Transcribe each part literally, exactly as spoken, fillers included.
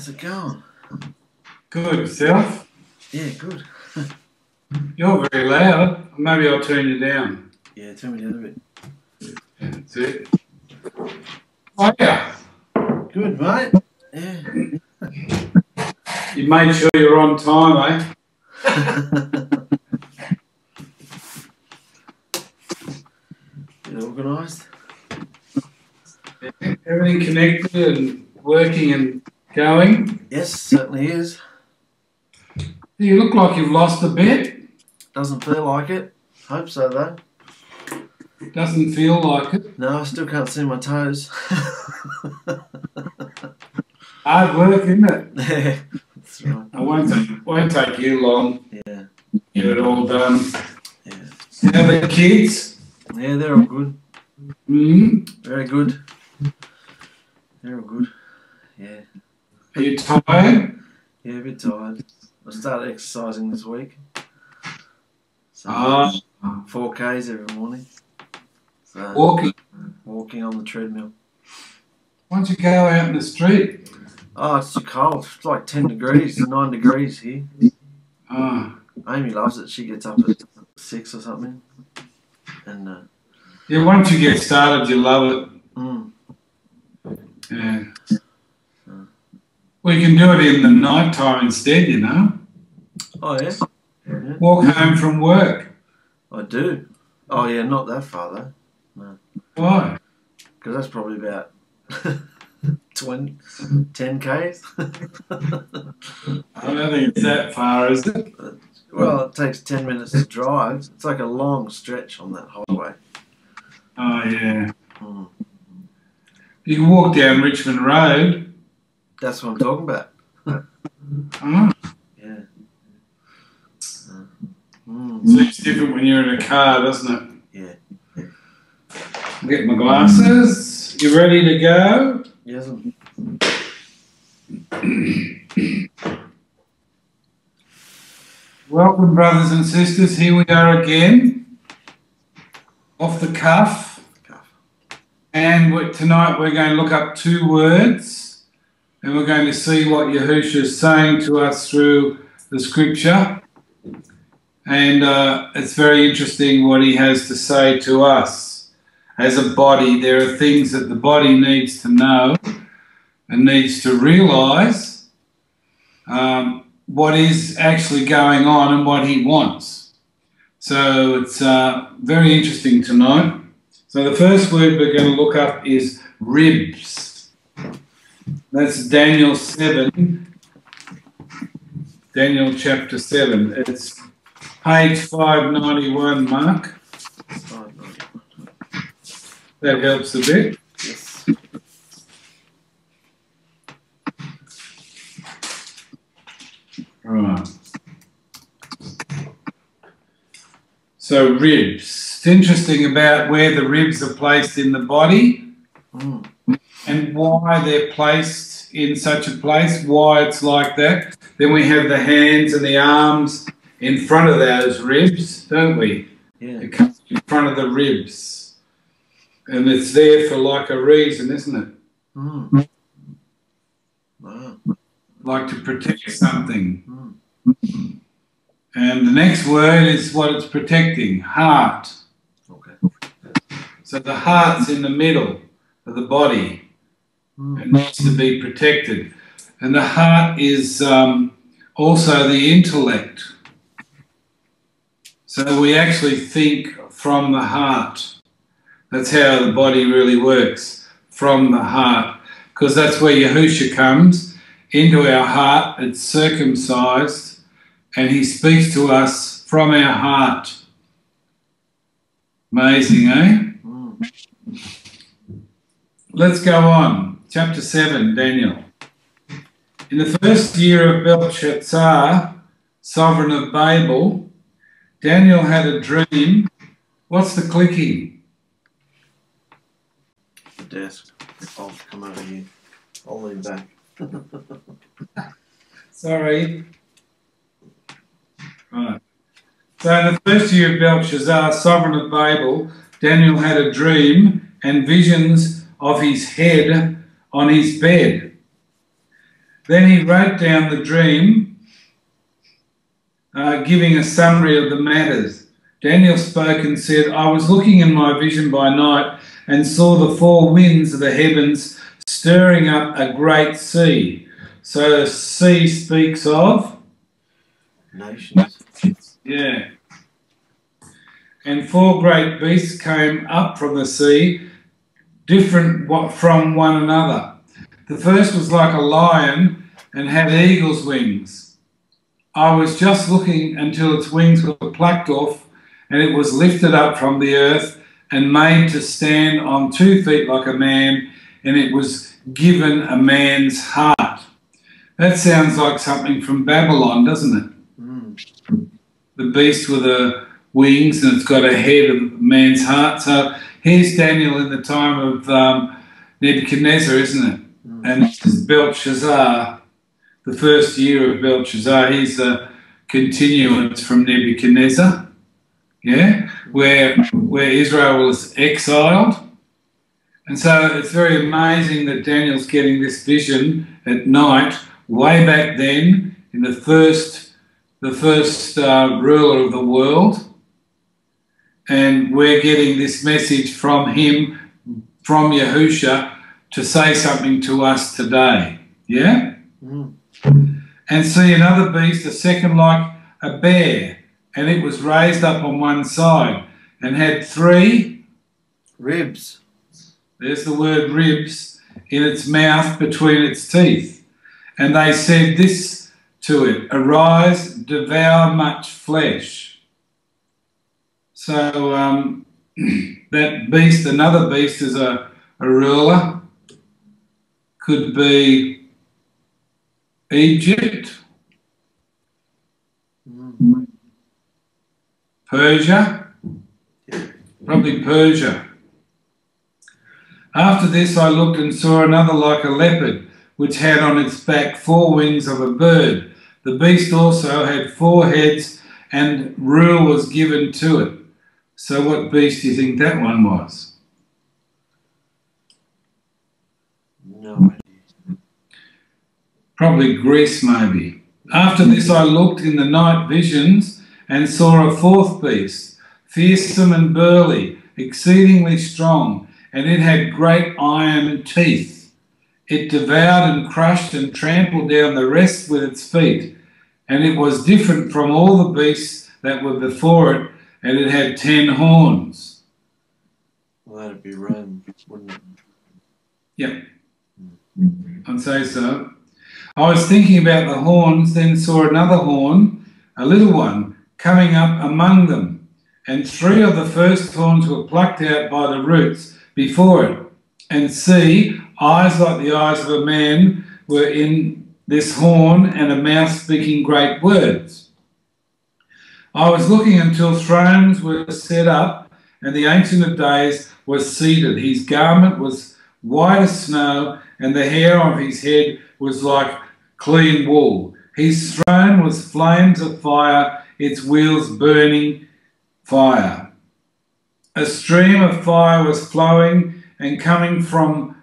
How's it going? Good. Yourself? Yeah, good. You're very loud. Maybe I'll turn you down. Yeah, turn me down a bit. That's it. Oh, yeah. Good, mate. Yeah. You made sure you're on time, eh? Been organised. Yeah, everything connected and working and going? Yes, certainly is. You look like you've lost a bit. Doesn't feel like it. Hope so, though. Doesn't feel like it. No, I still can't see my toes. Hard work, isn't it? Yeah, that's right. It won't take, won't take you long. Yeah. Get it all done. Yeah. How are the kids? Yeah, they're all good. Mm-hmm. Very good. They're all good. Yeah. Are you tired? Yeah, a bit tired. I started exercising this week. Ah. So uh, four Ks every morning. So walking? Walking on the treadmill. Why don't you go out in the street? Oh, it's too cold. It's like ten degrees, nine degrees here. Ah. Uh, Amy loves it. She gets up at six or something. And uh, yeah, once you get started, you love it. Mm. Yeah. Uh, well, you can do it in the night time instead, you know. Oh, yeah. Yeah. Walk home from work. I do. Oh, yeah, not that far, though. No. Why? Because that's probably about twenty, ten Ks. I don't think it's that far, is it? Well, it takes ten minutes to drive. It's like a long stretch on that highway. Oh, yeah. Mm. You can walk down Richmond Road. That's what I'm talking about. Oh. Yeah. Mm. Seems different when you're in a car, doesn't it? Yeah. I'll get my glasses. You ready to go? Yes. Welcome, brothers and sisters. Here we are again, off the cuff. And we're, tonight we're going to look up two words, and we're going to see what Yahusha is saying to us through the scripture. And uh, it's very interesting what he has to say to us. As a body, there are things that the body needs to know and needs to realise um, what is actually going on and what he wants. So it's uh, very interesting tonight. So the first word we're going to look up is ribs. That's Daniel seven, Daniel chapter seven. It's page five ninety-one, Mark. That helps a bit. Yes. Right. So ribs. It's interesting about where the ribs are placed in the body mm. and why they're placed in such a place, why it's like that. Then we have the hands and the arms in front of those ribs, don't we? Yeah. It comes in front of the ribs. And it's there for like a reason, isn't it? Mm. Wow. Like to protect something. Mm. And the next word is what it's protecting, heart. Okay. So the heart's in the middle of the body. Mm. It needs to be protected. And the heart is um, also the intellect. So we actually think from the heart. That's how the body really works, from the heart. Because that's where Yahusha comes into our heart, it's circumcised, and he speaks to us from our heart. Amazing, eh? Mm. Let's go on. Chapter seven, Daniel. In the first year of Belshazzar, sovereign of Babel, Daniel had a dream. What's the clicking? The desk. I'll come over here. I'll lean back. Sorry. Right. So in the first year of Belshazzar, sovereign of Babel, Daniel had a dream and visions of his head on his bed. Then he wrote down the dream, uh, giving a summary of the matters. Daniel spoke and said, I was looking in my vision by night and saw the four winds of the heavens stirring up a great sea. So the sea speaks of? Nations. Yeah. And four great beasts came up from the sea, different from one another. The first was like a lion and had eagle's wings. I was just looking until its wings were plucked off, and it was lifted up from the earth and made to stand on two feet like a man, and it was given a man's heart. That sounds like something from Babylon, doesn't it? Mm. The beast with the wings, and it's got a head of a man's heart. So here's Daniel in the time of um, Nebuchadnezzar, isn't it? Mm. And this is Belshazzar, the first year of Belshazzar. He's a continuance from Nebuchadnezzar, yeah, where, where Israel was exiled. And so it's very amazing that Daniel's getting this vision at night, way back then, in the first, the first uh, ruler of the world. And we're getting this message from him, from Yahusha, to say something to us today, yeah? Mm. And see another beast, a second like a bear, and it was raised up on one side and had three ribs. There's the word ribs, in its mouth between its teeth. And they said this to it, arise, devour much flesh. So um, that beast, another beast is a, a ruler, could be Egypt, mm. Persia, probably Persia. After this I looked and saw another like a leopard, which had on its back four wings of a bird. The beast also had four heads, and rule was given to it. So what beast do you think that one was? No idea. Probably Greece, maybe. After this I looked in the night visions and saw a fourth beast, fearsome and burly, exceedingly strong, and it had great iron teeth. It devoured and crushed and trampled down the rest with its feet, and it was different from all the beasts that were before it, and it had ten horns. Well, that'd be Rome, wouldn't it? Yep, I'd say so. I was thinking about the horns, then saw another horn, a little one, coming up among them, and three of the first horns were plucked out by the roots before it, and see, eyes like the eyes of a man were in this horn, and a mouth speaking great words. I was looking until thrones were set up, and the Ancient of Days was seated. His garment was white as snow, and the hair of his head was like clean wool. His throne was flames of fire, its wheels burning fire. A stream of fire was flowing and coming from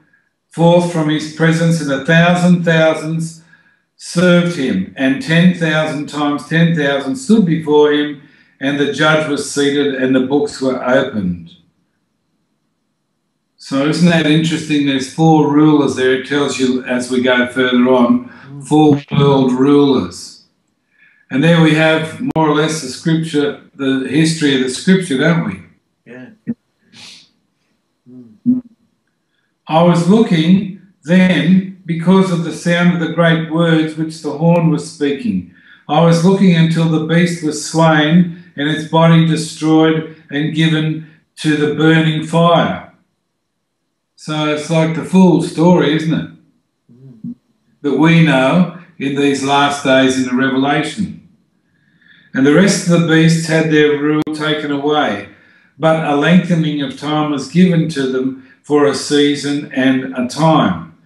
forth from his presence, and a thousand thousands served him, and ten thousand times ten thousand stood before him, and the judge was seated, and the books were opened. So isn't that interesting? There's four rulers there. It tells you as we go further on, four world rulers. And there we have more or less the scripture, the history of the scripture, don't we? Yeah. Mm. I was looking then because of the sound of the great words which the horn was speaking. I was looking until the beast was slain and its body destroyed and given to the burning fire. So it's like the full story, isn't it? Mm. That we know in these last days in the Revelation. And the rest of the beasts had their rule taken away, but a lengthening of time was given to them for a season and a time.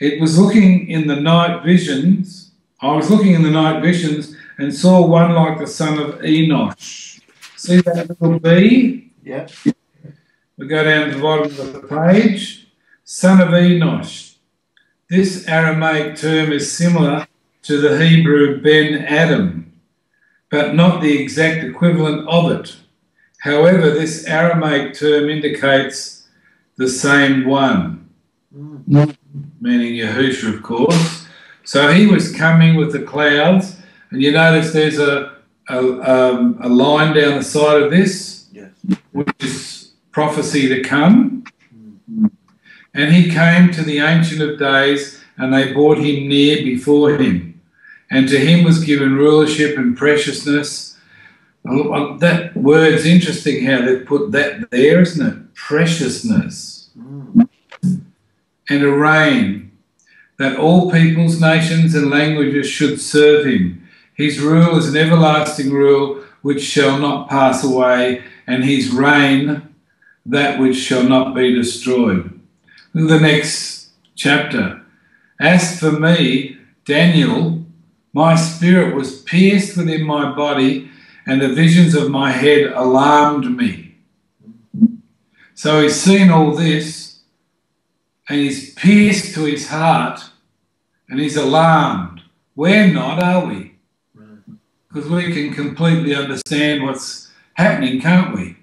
It was looking in the night visions, I was looking in the night visions and saw one like the son of Enosh. See that little B? Yeah. We go down to the bottom of the page. Son of Enosh. This Aramaic term is similar to the Hebrew Ben-Adam, but not the exact equivalent of it. However, this Aramaic term indicates the same one, mm. meaning Yahusha, of course. So he was coming with the clouds, and you notice there's a, a, um, a line down the side of this, yes. which is prophecy to come. Mm. And he came to the Ancient of Days, and they brought him near before him. And to him was given rulership and preciousness. That word's interesting how they put that there, isn't it? Preciousness. Mm. And a reign, that all peoples, nations and languages should serve him. His rule is an everlasting rule which shall not pass away, and his reign that which shall not be destroyed. The next chapter. As for me, Daniel, my spirit was pierced within my body, and the visions of my head alarmed me. So he's seen all this, and he's pierced to his heart, and he's alarmed. We're not, are we? Because we can completely understand what's happening, can't we?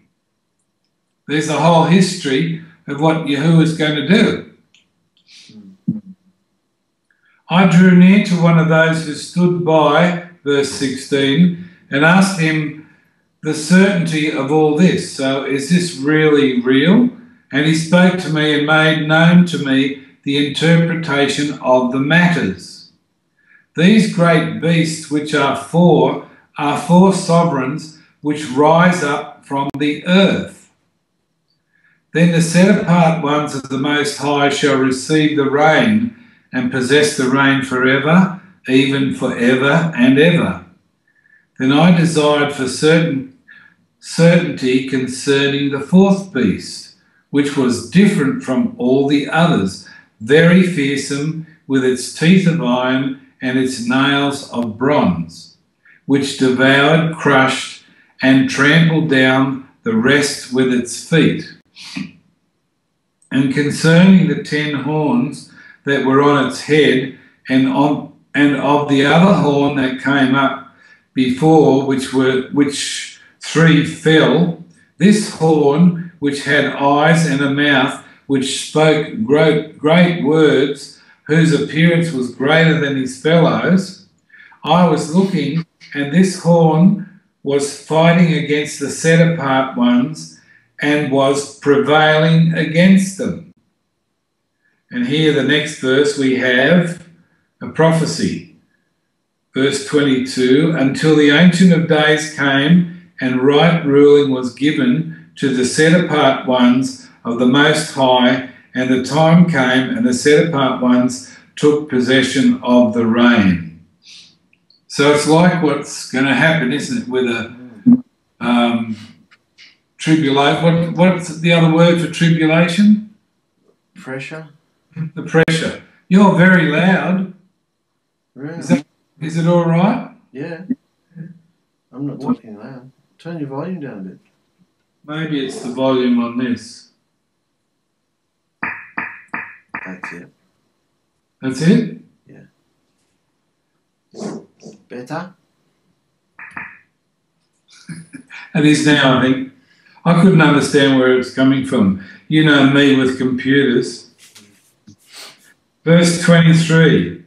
There's a whole history of what Yahuwah is going to do. I drew near to one of those who stood by, verse sixteen, and asked him the certainty of all this. So is this really real? And he spoke to me and made known to me the interpretation of the matters. These great beasts which are four are four sovereigns which rise up from the earth. Then the set apart ones of the Most High shall receive the reign and possess the reign forever, even forever and ever. Then I desired for certain certainty concerning the fourth beast, which was different from all the others, very fearsome, with its teeth of iron and its nails of bronze, which devoured, crushed, and trampled down the rest with its feet. And concerning the ten horns that were on its head, and, on, and of the other horn that came up before, which were which three fell, this horn which had eyes and a mouth, which spoke great, great words, whose appearance was greater than his fellows. I was looking, and this horn was fighting against the set apart ones and was prevailing against them. And here, the next verse, we have a prophecy. Verse twenty-two, until the Ancient of Days came and right ruling was given to the set-apart ones of the Most High, and the time came and the set-apart ones took possession of the reign. So it's like what's going to happen, isn't it, with a um, tribulation. What, what's the other word for tribulation? Pressure. The pressure. You're very loud. Really? Is that Is it all right? Yeah. I'm not talking loud. Turn your volume down a bit. Maybe it's the volume on this. That's it. That's it? Yeah. Better? It is now, I think. I couldn't understand where it's coming from. You know me with computers. Verse twenty-three.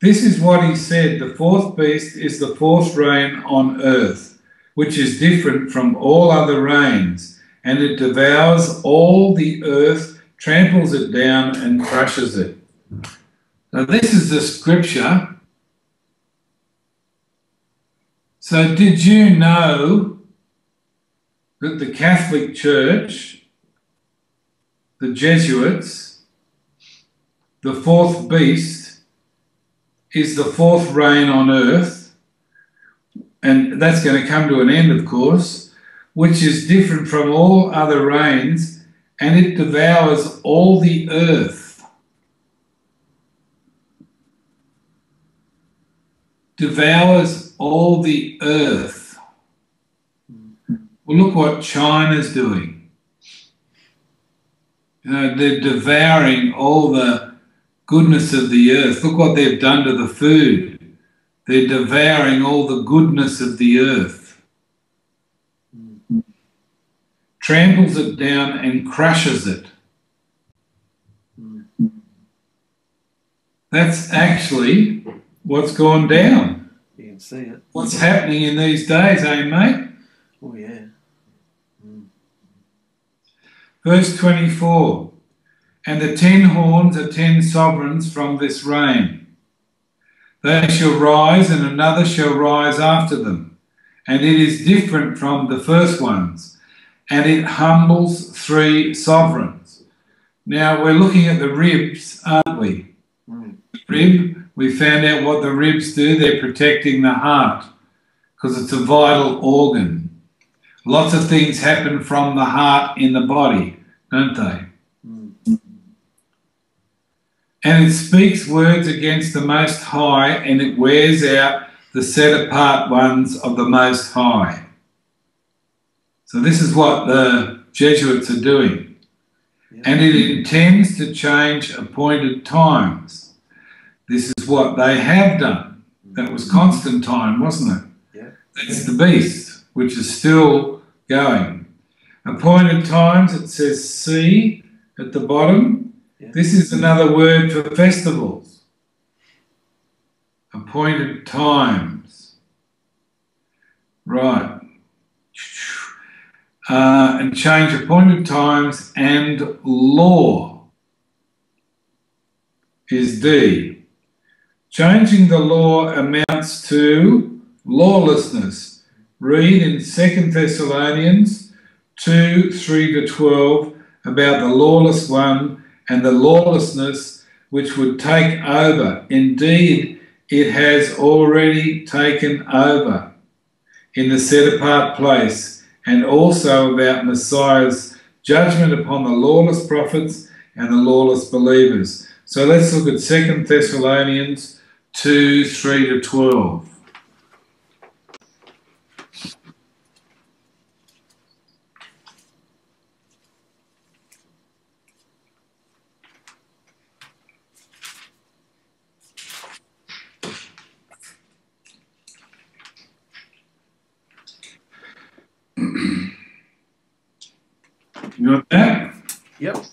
This is what he said, the fourth beast is the fourth reign on earth, which is different from all other reigns, and it devours all the earth, tramples it down and crushes it. Now this is the scripture. So did you know that the Catholic Church, the Jesuits, the fourth beast, is the fourth reign on earth, and that's going to come to an end, of course, which is different from all other reigns, and it devours all the earth. Devours all the earth. Well, look what China's doing. You know, they're devouring all the goodness of the earth. Look what they've done to the food. They're devouring all the goodness of the earth. Mm. Tramples it down and crushes it. Mm. That's actually what's gone down. You can see it. What's happening in these days, eh, mate? Oh, yeah. Mm. Verse twenty-four, and the ten horns are ten sovereigns from this reign. They shall rise, and another shall rise after them, and it is different from the first ones, and it humbles three sovereigns. Now, we're looking at the ribs, aren't we? Mm. Rib, we found out what the ribs do. They're protecting the heart because it's a vital organ. Lots of things happen from the heart in the body, don't they? And it speaks words against the Most High, and it wears out the set-apart ones of the Most High. So this is what the Jesuits are doing. Yeah. And it intends to change appointed times. This is what they have done. That was Constantine, wasn't it? Yeah. That's the beast, which is still going. Appointed times, it says C at the bottom. Yeah. This is another word for festivals, appointed times. Right. Uh, and change appointed times and law is D. Changing the law amounts to lawlessness. Read in Second Thessalonians two, three to twelve about the lawless one and the lawlessness which would take over. Indeed, it has already taken over in the set-apart place, and also about Messiah's judgment upon the lawless prophets and the lawless believers. So let's look at Second Thessalonians two, three to twelve. You got that? Yep.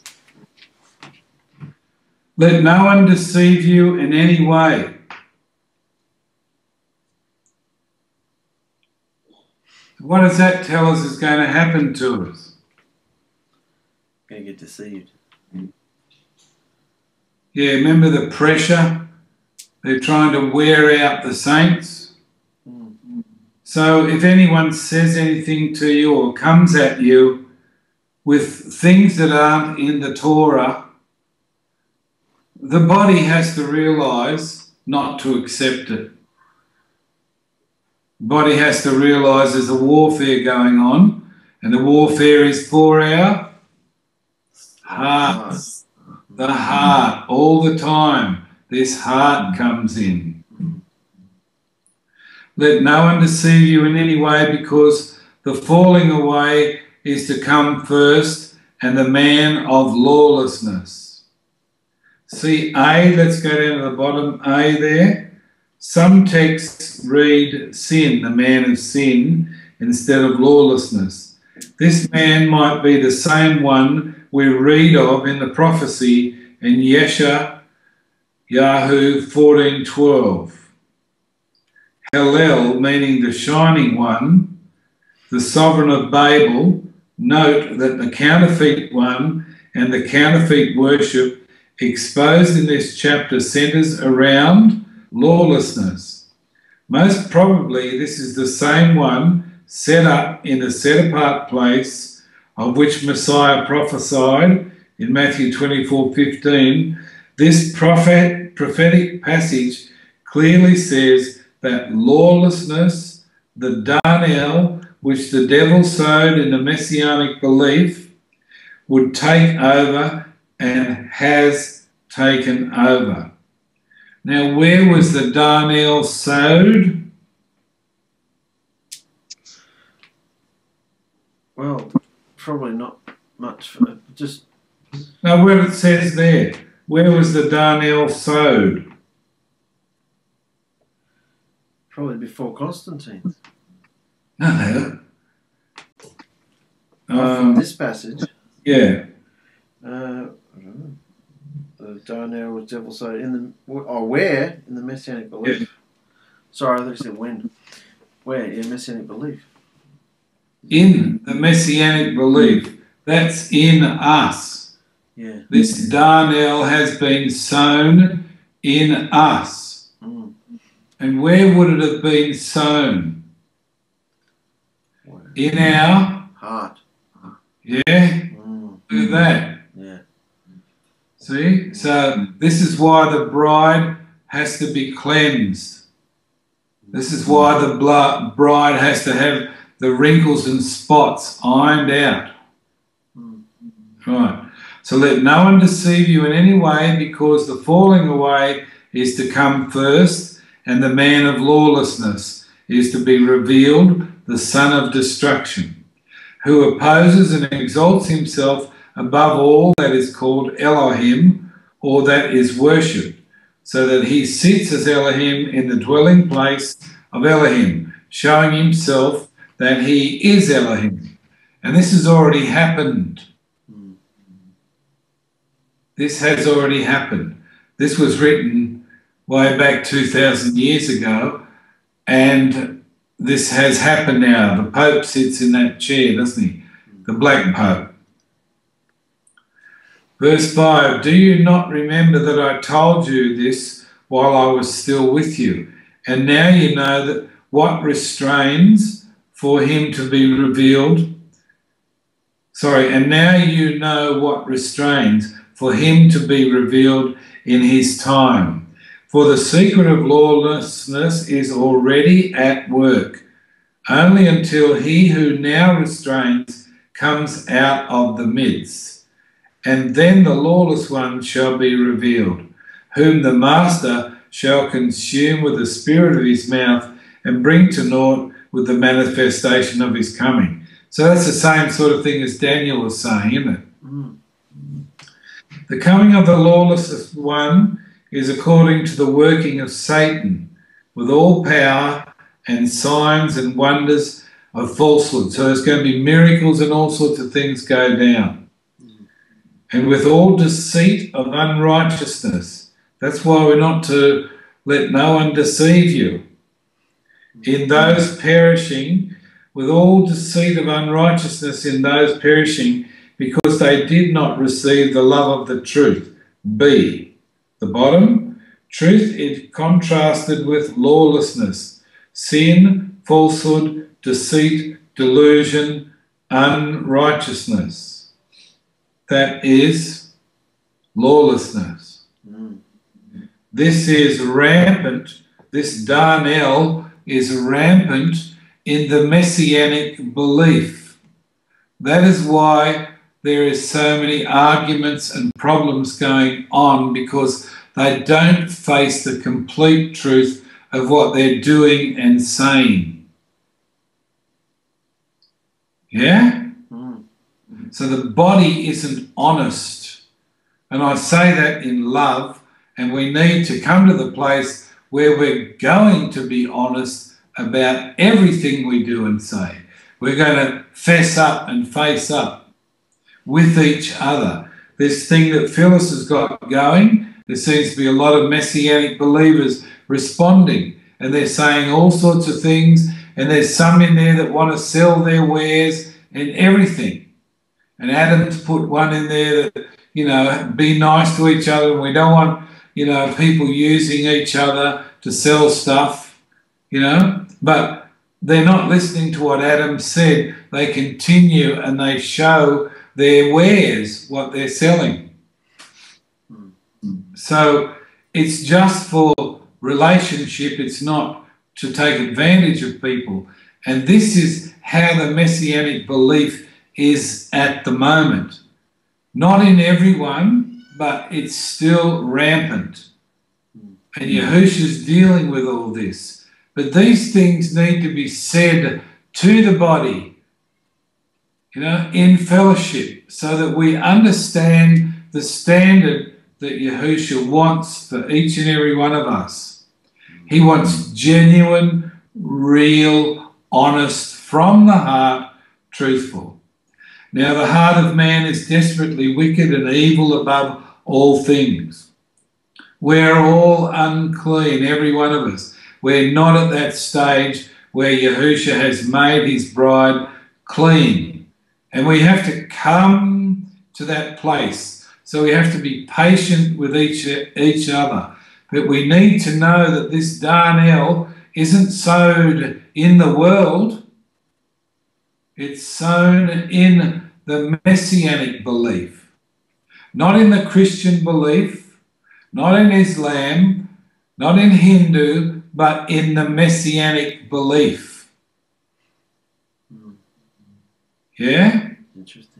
Let no one deceive you in any way. What does that tell us is going to happen to us? Going to get deceived. Yeah, remember the pressure? They're trying to wear out the saints. Mm. So if anyone says anything to you or comes at you with things that aren't in the Torah, the body has to realise not to accept it. The body has to realise there's a warfare going on, and the warfare is for our hearts. The heart, all the time, this heart comes in. Let no one deceive you in any way, because the falling away is to come first, and the man of lawlessness. See A, let's go down to the bottom, A there. Some texts read sin, the man of sin, instead of lawlessness. This man might be the same one we read of in the prophecy in Yesha Yahu fourteen twelve. Hellel, meaning the shining one, the sovereign of Babel. Note that the counterfeit one and the counterfeit worship exposed in this chapter centres around lawlessness. Most probably this is the same one set up in a set-apart place of which Messiah prophesied in Matthew twenty-four fifteen. This prophet, prophetic passage clearly says that lawlessness, the Darnel, which the devil sowed in the Messianic belief, would take over and has taken over. Now, where was the Darnel sowed? Well, probably not much. For, just no, where it says there, Where was the Darnel sowed? Probably before Constantine. No. Um, from this passage. Yeah. Uh, I don't know. The Darnel was devil sowed in the or where in the Messianic belief. Yeah. Sorry, I thought you said when. Where in Messianic belief? In the Messianic belief. That's in us. Yeah. This Darnel has been sown in us. Mm. And where would it have been sown? Wow. In our heart. Yeah? Mm. Do that. Yeah. See? So this is why the bride has to be cleansed. This is why the blood bride has to have the wrinkles and spots ironed out. Right. So let no one deceive you in any way, because the falling away is to come first, and the man of lawlessness is to be revealed, the son of destruction, who opposes and exalts himself above all that is called Elohim or that is worshipped, so that he sits as Elohim in the dwelling place of Elohim, showing himself that he is Elohim. And this has already happened. This has already happened. This was written way back two thousand years ago, and this has happened now. The Pope sits in that chair, doesn't he? The Black Pope. Verse five, do you not remember that I told you this while I was still with you? And now you know that what restrains for him to be revealed. Sorry, and now you know what restrains for him to be revealed in his time. For the secret of lawlessness is already at work, only until he who now restrains comes out of the midst. And then the lawless one shall be revealed, whom the master shall consume with the spirit of his mouth and bring to naught with the manifestation of his coming. So that's the same sort of thing as Daniel was saying, isn't it? Mm. The coming of the lawless one is according to the working of Satan, with all power and signs and wonders of falsehood. So there's going to be miracles and all sorts of things go down. And with all deceit of unrighteousness. That's why we're not to let no one deceive you. In those perishing, with all deceit of unrighteousness in those perishing, because they did not receive the love of the truth. B, the bottom, truth is contrasted with lawlessness, sin, falsehood, deceit, delusion, unrighteousness. That is lawlessness. Mm. This is rampant. This Darnel is rampant in the Messianic belief. That is why there is so many arguments and problems going on, because they don't face the complete truth of what they're doing and saying. Yeah? So the body isn't honest. And I say that in love, and we need to come to the place where we're going to be honest about everything we do and say. We're going to fess up and face up with each other. This thing that Phyllis has got going, there seems to be a lot of Messianic believers responding, and they're saying all sorts of things, and there's some in there that want to sell their wares and everything. And Adam's put one in there that, you know, be nice to each other. And we don't want, you know, people using each other to sell stuff, you know. But they're not listening to what Adam said. They continue and they show their wares, what they're selling. So it's just for relationship. It's not to take advantage of people. And this is how the Messianic belief is at the moment. Not in everyone, but it's still rampant. And Yahusha's dealing with all this. But these things need to be said to the body, you know, in fellowship, so that we understand the standard that Yahusha wants for each and every one of us. He wants genuine, real, honest, from the heart, truthful. Now the heart of man is desperately wicked and evil above all things. We're all unclean, every one of us. We're not at that stage where Yahusha has made his bride clean. And we have to come to that place. So we have to be patient with each, each other. But we need to know that this Darnel isn't sowed in the world. It's sown in the Messianic belief. Not in the Christian belief, not in Islam, not in Hindu, but in the Messianic belief. Yeah? Interesting.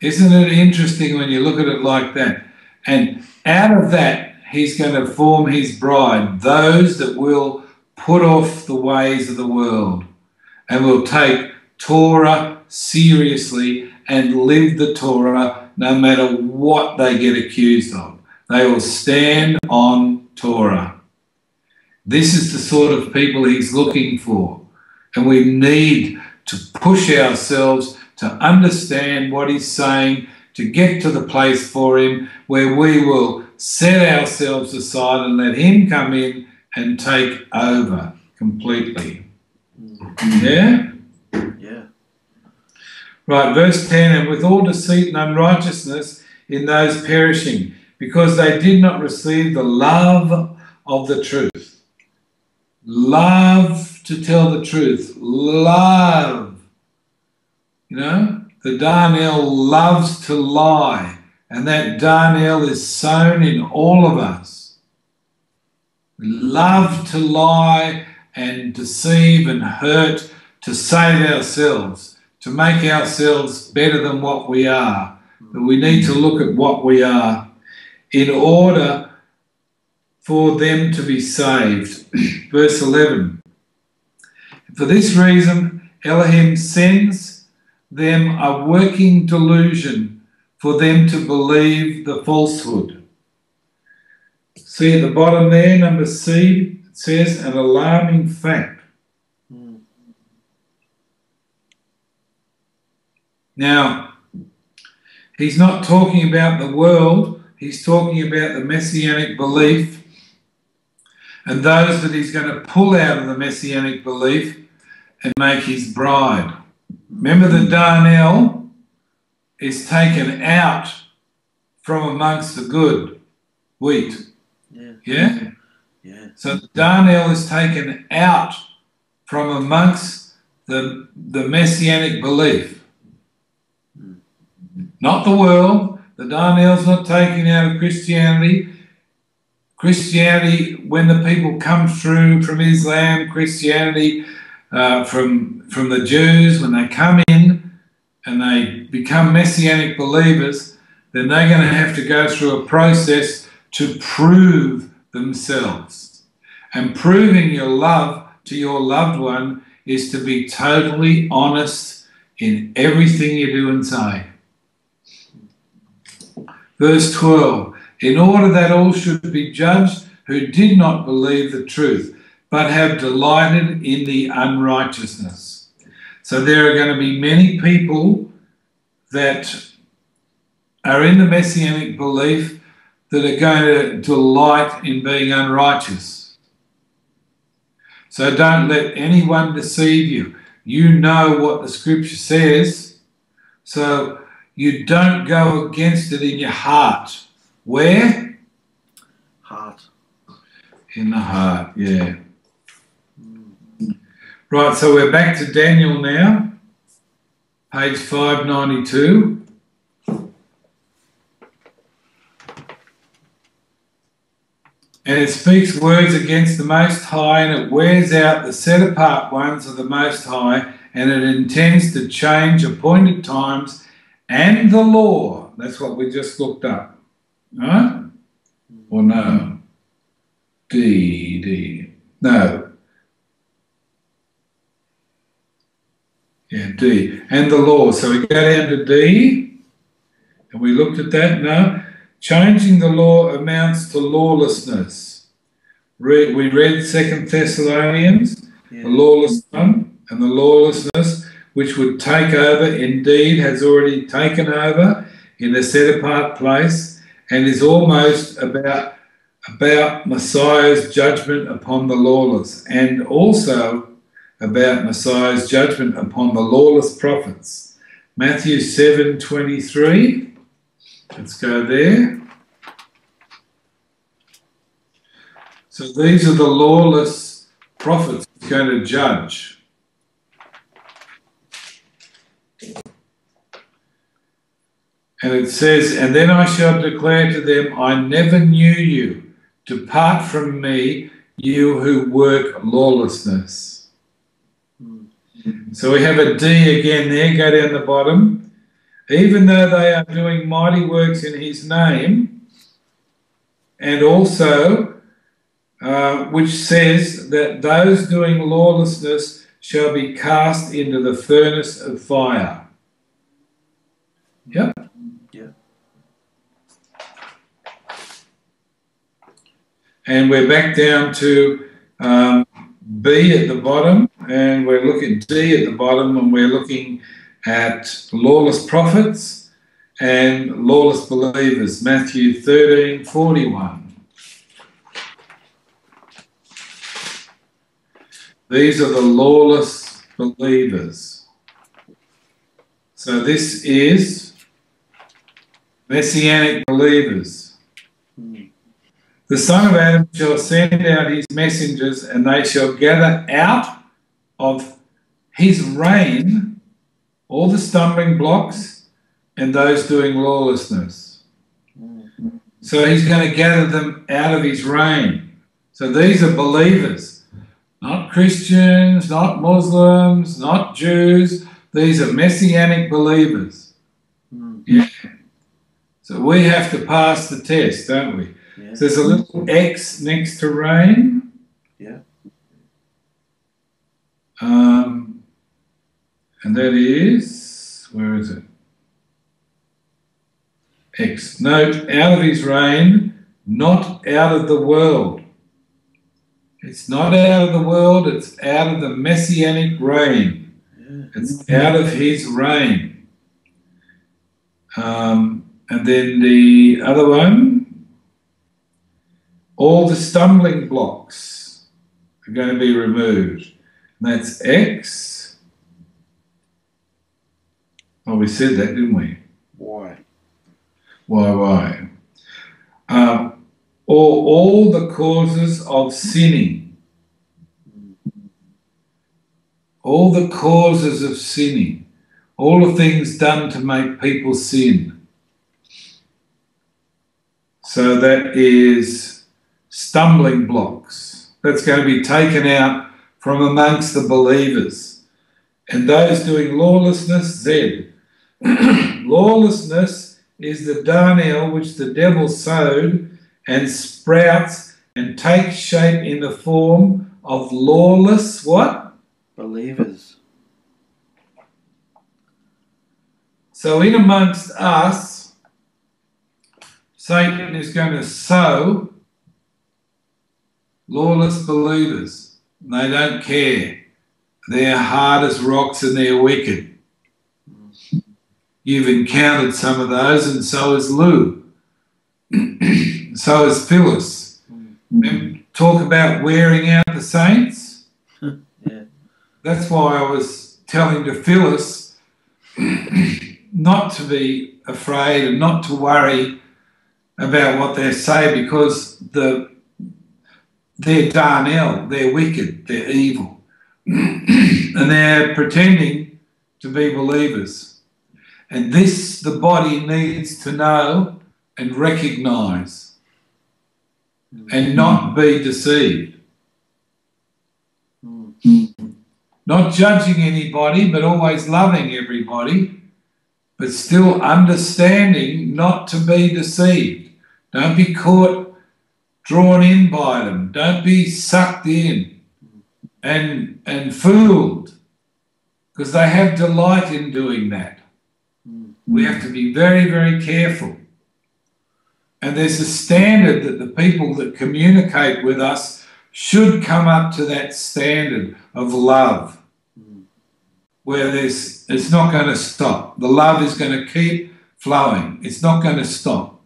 Isn't it interesting when you look at it like that? And out of that, he's going to form his bride, those that will put off the ways of the world and will take Torah seriously and live the Torah no matter what they get accused of. They will stand on Torah. This is the sort of people he's looking for. And we need to push ourselves to understand what he's saying, to get to the place for him where we will set ourselves aside and let him come in and take over completely. Yeah? Yeah. Right, verse ten, and with all deceit and unrighteousness in those perishing, because they did not receive the love of the truth. Love to tell the truth. Love. You know? The Darnel loves to lie. And that Darnel is sown in all of us. We love to lie and deceive and hurt to save ourselves, to make ourselves better than what we are. But we need to look at what we are in order for them to be saved. Verse eleven. For this reason, Elohim sends them a working delusion for them to believe the falsehood. See at the bottom there, number C, it says an alarming fact. Mm. Now, he's not talking about the world, he's talking about the Messianic belief and those that he's going to pull out of the Messianic belief and make his bride. Remember the Darnel is taken out from amongst the good wheat. Yeah. Yeah? Yeah. So the Darnel is taken out from amongst the, the Messianic belief. Mm. Not the world. The Darnel's not taken out of Christianity. Christianity, when the people come through from Islam, Christianity, uh, from, from the Jews, when they come in, and they become Messianic believers, then they're going to have to go through a process to prove themselves. And proving your love to your loved one is to be totally honest in everything you do and say. Verse twelve, in order that all should be judged who did not believe the truth, but have delighted in the unrighteousness. So there are going to be many people that are in the Messianic belief that are going to delight in being unrighteous. So don't let anyone deceive you. You know what the scripture says, so you don't go against it in your heart. Where? Heart. In the heart, yeah. Right, so we're back to Daniel now, page five ninety-two. And it speaks words against the Most High, and it wears out the set-apart ones of the Most High, and it intends to change appointed times and the law. That's what we just looked up. No? Or no? D, D. No. Yeah, D, and the law. So we go down to D, and we looked at that. No, Changing the law amounts to lawlessness. Read, we read Second Thessalonians, yeah. The lawless one, and the lawlessness which would take over, indeed has already taken over in a set-apart place, and is almost about, about Messiah's judgment upon the lawless, and also about Messiah's judgment upon the lawless prophets. Matthew seven twenty-three. Let's go there. So these are the lawless prophets going to judge. And it says, and then I shall declare to them, I never knew you. Depart from me, you who work lawlessness. Mm-hmm. So we have a D again there. Go down the bottom. Even though they are doing mighty works in his name, and also uh, which says that those doing lawlessness shall be cast into the furnace of fire. Yep. Yeah. And we're back down to um, B at the bottom, and we're looking D at the bottom, and we're looking at lawless prophets and lawless believers, Matthew thirteen forty-one. These are the lawless believers. So this is Messianic believers. The Son of Adam shall send out his messengers, and they shall gather out of his reign all the stumbling blocks and those doing lawlessness. So he's going to gather them out of his reign. So these are believers, not Christians, not Muslims, not Jews. These are Messianic believers. Mm. Yeah. So we have to pass the test, don't we? Yeah. So there's a little X next to reign. Yeah. Um. And that is, where is it? X. Note, out of his reign, not out of the world. It's not out of the world, it's out of the Messianic reign. Yeah. It's out of his reign. Um, and then the other one, all the stumbling blocks are going to be removed. And that's X. Oh, we said that, didn't we? Why? Why, why? Um, or all the causes of sinning. All the causes of sinning. All the things done to make people sin. So that is stumbling blocks. That's going to be taken out from amongst the believers. And those doing lawlessness, Z. Lawlessness is the darnel which the devil sowed and sprouts and takes shape in the form of lawless what? Believers. So in amongst us, Satan is going to sow lawless believers. They don't care. They're hard as rocks and they're wicked. You've encountered some of those, and so has Lou. So has Phyllis. Mm. Talk about wearing out the saints. Yeah. That's why I was telling to Phyllis not to be afraid and not to worry about what they say, because the, they're darnel, they're wicked, they're evil, and they're pretending to be believers. And this the body needs to know and recognise and not be deceived. Not judging anybody, but always loving everybody, but still understanding not to be deceived. Don't be caught, drawn in by them. Don't be sucked in and, and fooled, because they have delight in doing that. We have to be very, very careful. And there's a standard that the people that communicate with us should come up to that standard of love, where there's, it's not going to stop. The love is going to keep flowing. It's not going to stop.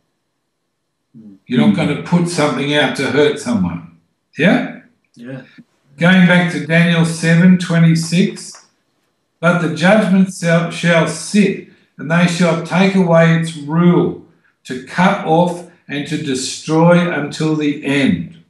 You're not going to put something out to hurt someone. Yeah? Yeah. Going back to Daniel seven twenty-six, but the judgment shall sit, and they shall take away its rule, to cut off and to destroy until the end.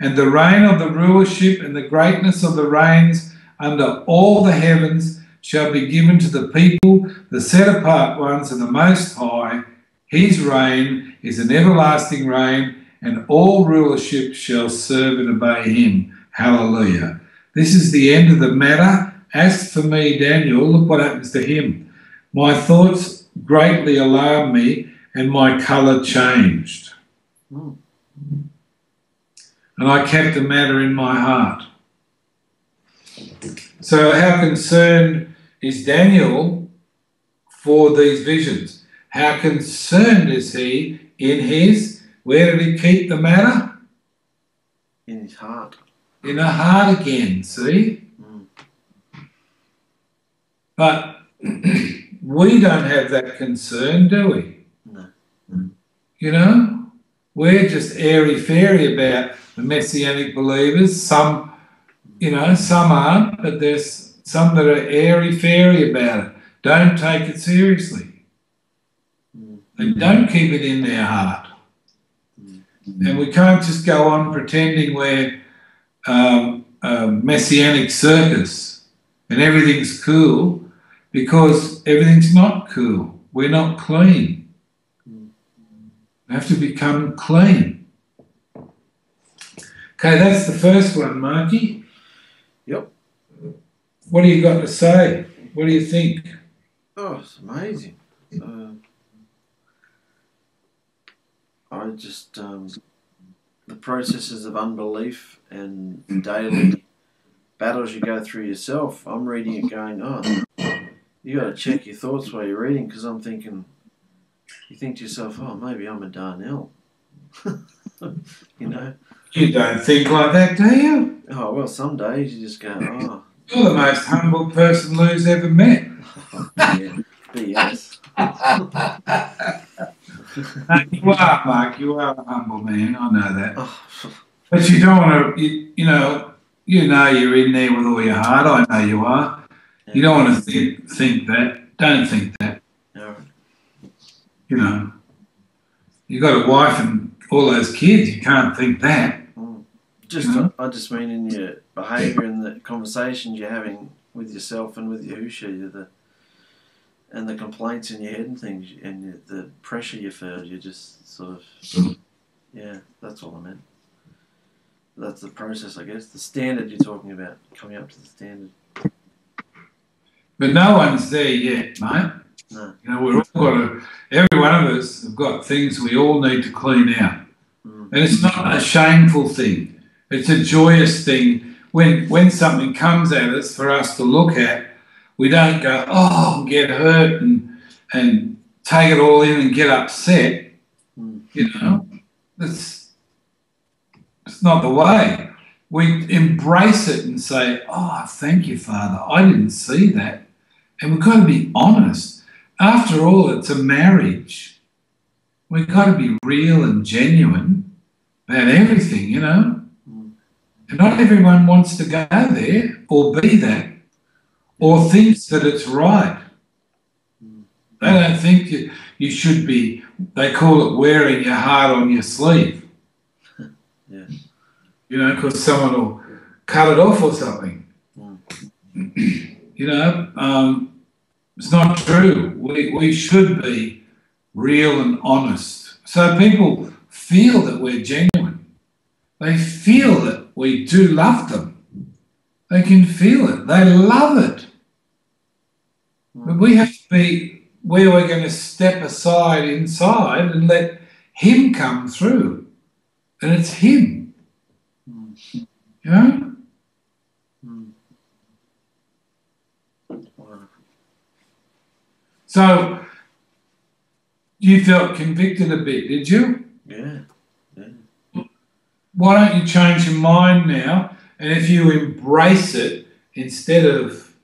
And the reign of the rulership and the greatness of the reigns under all the heavens shall be given to the people, the set-apart ones and the Most High. His reign is an everlasting reign, and all rulership shall serve and obey him. Hallelujah. This is the end of the matter. As for me, Daniel, look what happens to him. My thoughts greatly alarmed me, and my colour changed. Mm. And I kept the matter in my heart. So how concerned is Daniel for these visions? How concerned is he in his, where did he keep the matter? In his heart. In the heart again, see? Mm. But we don't have that concern, do we? No. Mm. You know? We're just airy-fairy about the Messianic believers. Some... You know, some aren't, but there's some that are airy-fairy about it. Don't take it seriously. They don't keep it in their heart. And we can't just go on pretending we're um, a Messianic circus and everything's cool, because everything's not cool. We're not clean. We have to become clean. Okay, that's the first one, Marky. Yep. What do you got to say? What do you think? Oh, it's amazing. Uh, I just, um, the processes of unbelief and daily battles you go through yourself, I'm reading it going, oh, you got to check your thoughts while you're reading, because I'm thinking, you think to yourself, oh, maybe I'm a Darnel. You know? You don't think like that, do you? Oh, well, some days you just go, oh. You're the most humble person Lou's ever met. Yeah, B S. No, you are, Mark. You are a humble man. I know that. Oh. But you don't want to, you, you know, you know you're in there with all your heart. I know you are. Yeah. You don't want to think, think that. Don't think that. No. You know, you've got a wife and all those kids. You can't think that. Just, mm-hmm. I just mean in your behaviour and the conversations you're having with yourself and with Yahusha, the and the complaints in your head and things, and the pressure you feel, you just sort of, yeah, that's all I meant. That's the process, I guess. The standard you're talking about, coming up to the standard. But no one's there yet, mate. No. You know, we've all got to, every one of us have got things we all need to clean out. Mm. And it's not a shameful thing. It's a joyous thing. When, when something comes at us for us to look at, we don't go, oh, get hurt and, and take it all in and get upset. You know, it's, it's not the way. We embrace it and say, oh, thank you, Father. I didn't see that. And we've got to be honest. After all, it's a marriage. We've got to be real and genuine about everything, you know. And not everyone wants to go there or be that or thinks that it's right. They don't think you, you should be, they call it wearing your heart on your sleeve. Yeah. You know, because someone will cut it off or something. Yeah. You know, um, it's not true. We, we should be real and honest. So people feel that we're genuine. They feel that we do love them. They can feel it. They love it. But we have to be where we're going to step aside inside and let him come through. And it's him. You know? So You felt convicted a bit, did you? Yeah. yeah. Why don't you change your mind now? And if you embrace it instead of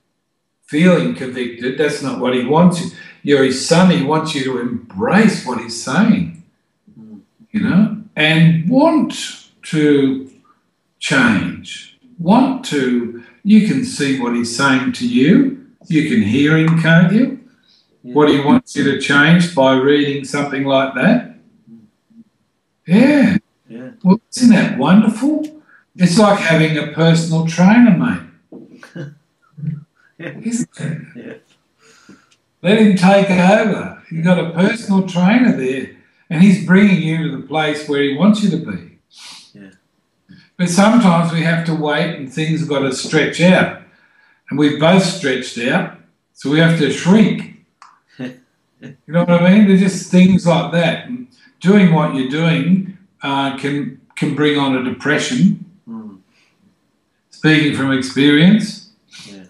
feeling convicted, that's not what he wants you. You're his son. He wants you to embrace what he's saying, you know, and want to change. Want to, you can see what he's saying to you. You can hear him, can't you? Yeah. What he wants you to change by reading something like that. Yeah. yeah. Well, isn't that wonderful? It's like having a personal trainer, mate. yeah. Isn't it? Yeah. Let him take over. You've got a personal trainer there, and he's bringing you to the place where he wants you to be. Yeah. But sometimes we have to wait, and things have got to stretch out. And we've both stretched out, so we have to shrink. You know what I mean? They're just things like that. And doing what you're doing uh, can can bring on a depression. Mm. Speaking from experience, yeah.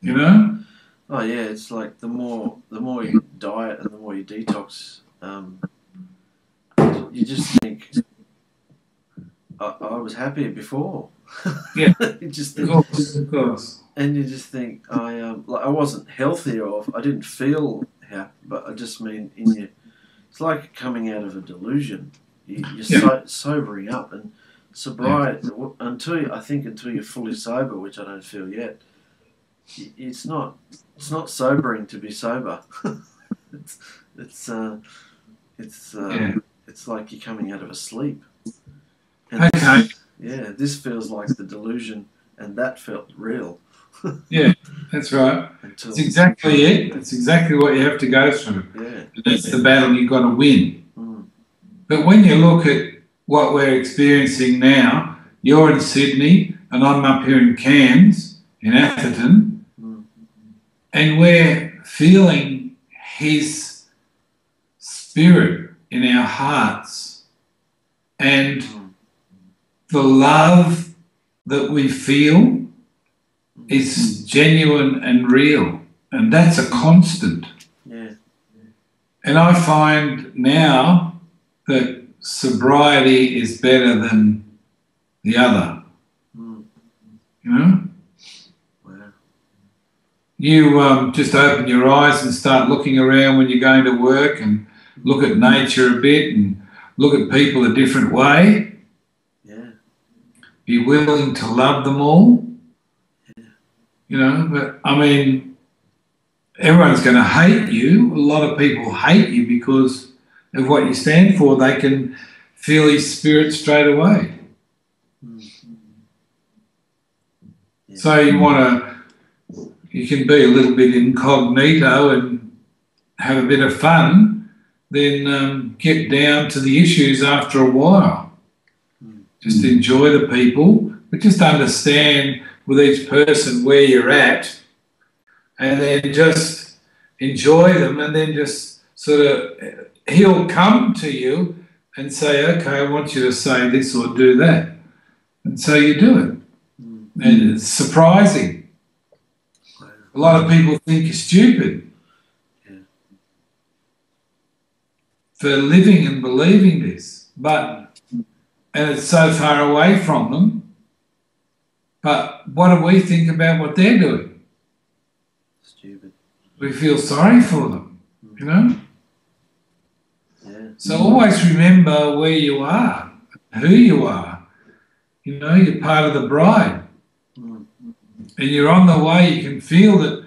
you know. Oh yeah, it's like the more the more you diet and the more you detox, um, you just think, I, I was happier before. Yeah, you just think, of course, of course. And you just think I um, like I wasn't healthy or I didn't feel. Yeah, but I just mean in your, it's like coming out of a delusion. You, you're yeah. so, sobering up and sobriety yeah. until I think until you're fully sober, which I don't feel yet. It's not it's not sobering to be sober. it's it's uh, it's uh, yeah. it's like you're coming out of a sleep. And okay. This, yeah, this feels like the delusion, and that felt real. Yeah, that's right. Until that's exactly it. That's exactly what you have to go through. Yeah. That's the battle you've got to win. Mm. But when you look at what we're experiencing now, you're in Sydney and I'm up here in Cairns, in Atherton, mm. and we're feeling his spirit in our hearts and mm. the love that we feel. It's genuine and real, and that's a constant. Yeah. And I find now that sobriety is better than the other. Mm. You know? Wow. You um, just open your eyes and start looking around when you're going to work and look at nature a bit and look at people a different way. Yeah. Be willing to love them all. You know, but I mean, everyone's going to hate you. A lot of people hate you because of what you stand for. They can feel his spirit straight away. Mm-hmm. Yeah. So you want to, you can be a little bit incognito and have a bit of fun, then um, get down to the issues after a while. Mm-hmm. Just enjoy the people, but just understand with each person where you're at, and then just enjoy them, and then just sort of, he'll come to you and say, okay, I want you to say this or do that. And so you do it. Mm. And it's surprising. A lot of people think you're stupid yeah. for living and believing this, but, and it's so far away from them. But what do we think about what they're doing? Stupid. We feel sorry for them, you know? Yeah. So always remember where you are, who you are. You know, you're part of the bride. Mm. And you're on the way. You can feel that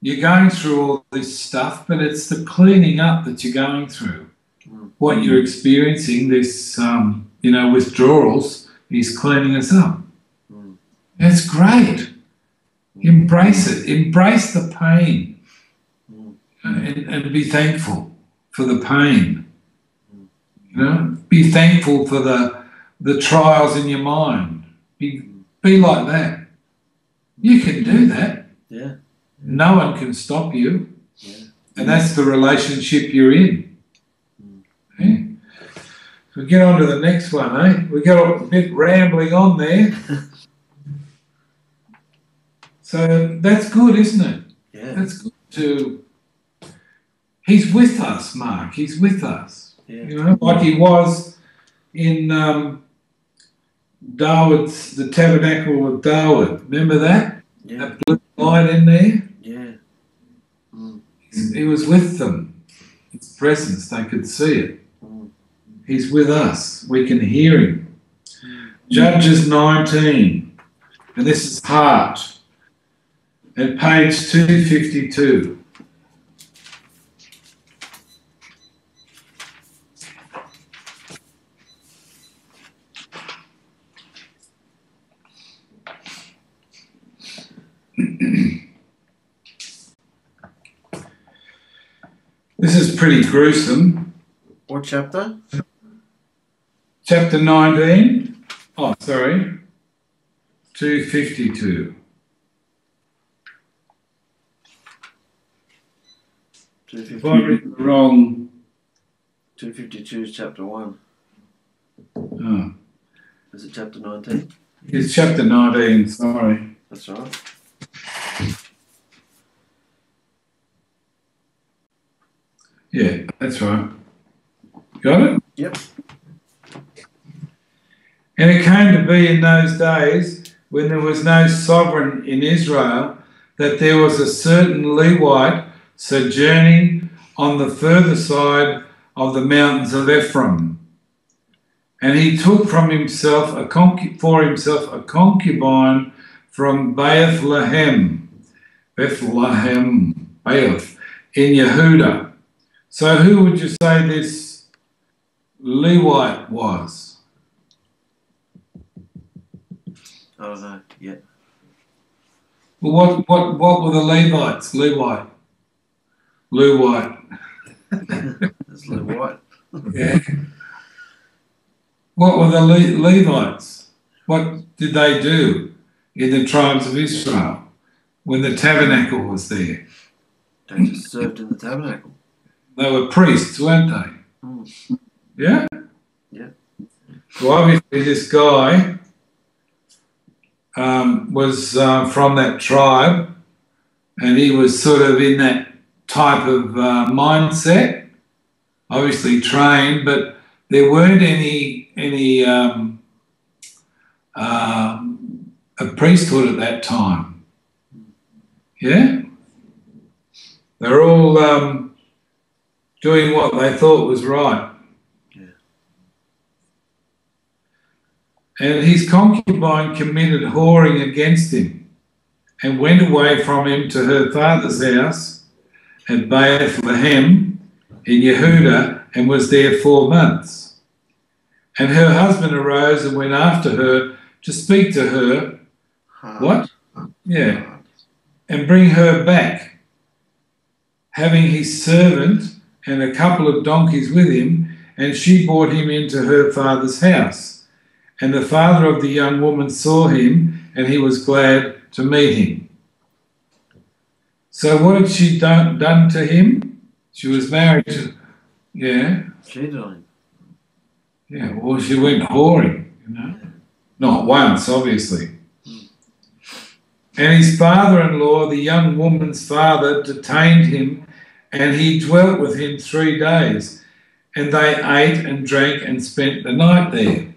you're going through all this stuff, but it's the cleaning up that you're going through. Mm. What you're experiencing, this, um, you know, withdrawals, is cleaning us up. That's great. Embrace it. Embrace the pain and, and be thankful for the pain. You know, be thankful for the, the trials in your mind. Be, be like that. You can do that. Yeah. No one can stop you. Yeah. And that's the relationship you're in. Okay? So get on to the next one, eh? We got a bit rambling on there. So that's good, isn't it? Yeah. That's good to He's with us, Mark. He's with us. Yeah. You know, like he was in um, Dawood's, the tabernacle of Dawood. Remember that? Yeah. That blue light in there? Yeah. Mm. He was with them. His presence, they could see it. Mm. He's with us. We can hear him. Mm. Judges nineteen, and this is heart. At page two fifty-two. This is pretty gruesome. What chapter? Chapter nineteen. Oh, sorry. two fifty-two. If I read it wrong. two fifty-two is chapter one. Oh. Is it chapter nineteen? It's chapter nineteen, sorry. That's all right. Yeah, that's right. Got it? Yep. And it came to be in those days, when there was no sovereign in Israel, that there was a certain Levite sojourning on the further side of the mountains of Ephraim. And he took from himself a concu for himself a concubine from Bethlehem, Bethlehem, Beth, in Yehuda. So who would you say this Levite was? I don't know yet. Well, what, what, what were the Levites? Levite. Lou White. That's Lou White. Yeah. What were the Le Levites? What did they do in the tribes of Israel when the tabernacle was there? They just served in the tabernacle. They were priests, weren't they? Mm. Yeah? Yeah. Well, obviously this guy um, was uh, from that tribe, and he was sort of in that type of uh, mindset, obviously trained, but there weren't any any um, uh, a priesthood at that time. Yeah, they're all um, doing what they thought was right. Yeah. And his concubine committed whoring against him, and went away from him to her father's house at Bethlehem in Yehuda, and was there four months. And her husband arose and went after her to speak to her. Hard. What? Yeah. And bring her back, having his servant and a couple of donkeys with him, and she brought him into her father's house. And the father of the young woman saw him, and he was glad to meet him. So what had she done, done to him? She was married to, yeah. She did him. Yeah, well, she went whoring, you know. Not once, obviously. Mm. And his father-in-law, the young woman's father, detained him, and he dwelt with him three days. And they ate and drank and spent the night there.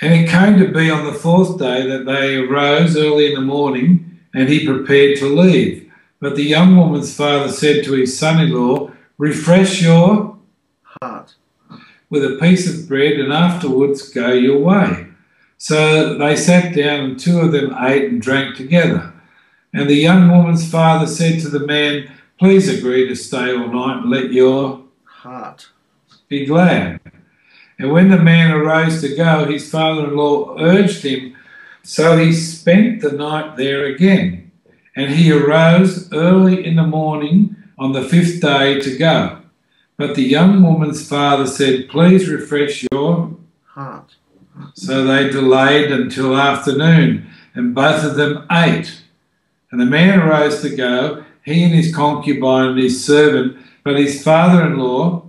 And it came to be on the fourth day that they arose early in the morning, and he prepared to leave. But the young woman's father said to his son-in-law, refresh your heart with a piece of bread, and afterwards go your way. So they sat down, and two of them ate and drank together. And the young woman's father said to the man, please agree to stay all night and let your heart be glad. And when the man arose to go, his father-in-law urged him, so he spent the night there again. And he arose early in the morning on the fifth day to go. But the young woman's father said, please refresh your heart. So they delayed until afternoon, and both of them ate. And the man arose to go, he and his concubine and his servant. But his father-in-law,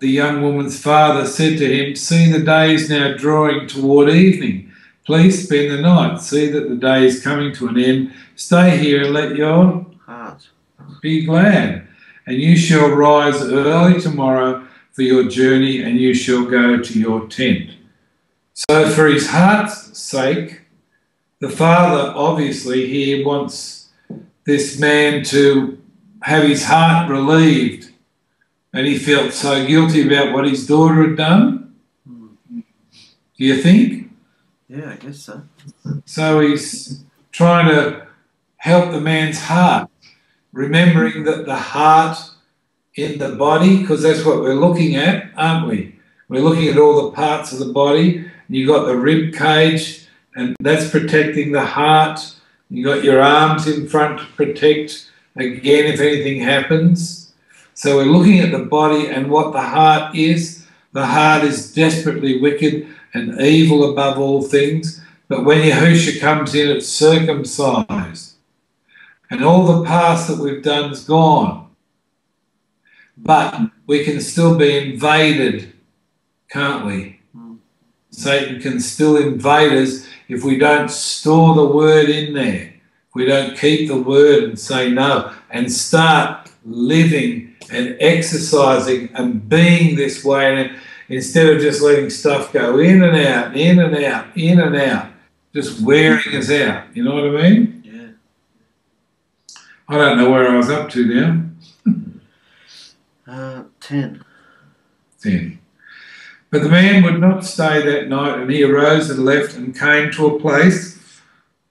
the young woman's father, said to him, see, the day is now drawing toward evening. Please spend the night. See that the day is coming to an end. Stay here and let your heart be glad. and you shall rise early tomorrow for your journey, and you shall go to your tent. So for his heart's sake, the father, obviously, he wants this man to have his heart relieved, and he felt so guilty about what his daughter had done. Do you think? Yeah, I guess so. So he's trying to help the man's heart, remembering that the heart in the body, because that's what we're looking at, aren't we? We're looking at all the parts of the body. You've got the rib cage, and that's protecting the heart. You've got your arms in front to protect, again, if anything happens. So we're looking at the body and what the heart is. The heart is desperately wicked and evil above all things. But when Yahusha comes in, it's circumcised. And all the past that we've done is gone. But we can still be invaded, can't we? Mm. Satan can still invade us if we don't store the word in there. If we don't keep the word and say no and start living and exercising and being this way, and instead of just letting stuff go in and out, in and out, in and out, just wearing us out. You know what I mean? I don't know where I was up to now. Uh, ten. Ten. But the man would not stay that night, and he arose and left and came to a place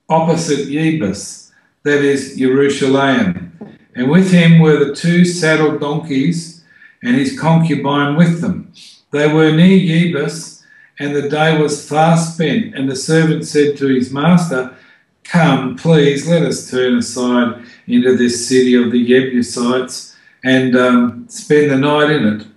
opposite Yebus, that is, Jerusalem. And with him were the two saddled donkeys and his concubine with them. They were near Yebus, and the day was fast spent. And the servant said to his master, "Come, please, let us turn aside into this city of the Yebusites and um, spend the night in it."